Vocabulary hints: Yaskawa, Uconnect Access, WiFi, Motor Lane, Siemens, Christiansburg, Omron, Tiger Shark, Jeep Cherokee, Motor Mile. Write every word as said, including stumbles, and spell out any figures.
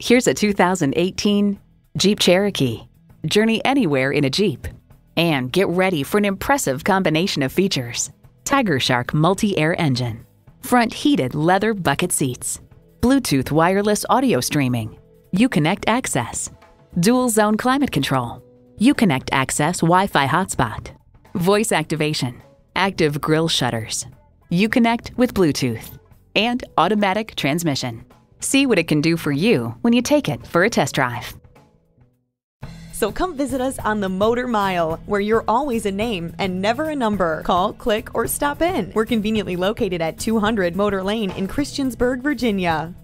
Here's a two thousand eighteen Jeep Cherokee. Journey anywhere in a Jeep. And get ready for an impressive combination of features. Tiger Shark multi-air engine, front heated leather bucket seats, Bluetooth wireless audio streaming, Uconnect Access, dual zone climate control, Uconnect Access Wi-Fi hotspot, voice activation, active grille shutters, Uconnect with Bluetooth, and automatic transmission. See what it can do for you when you take it for a test drive. So come visit us on the Motor Mile, where you're always a name and never a number. Call, click, or stop in. We're conveniently located at two hundred Motor Lane in Christiansburg, Virginia.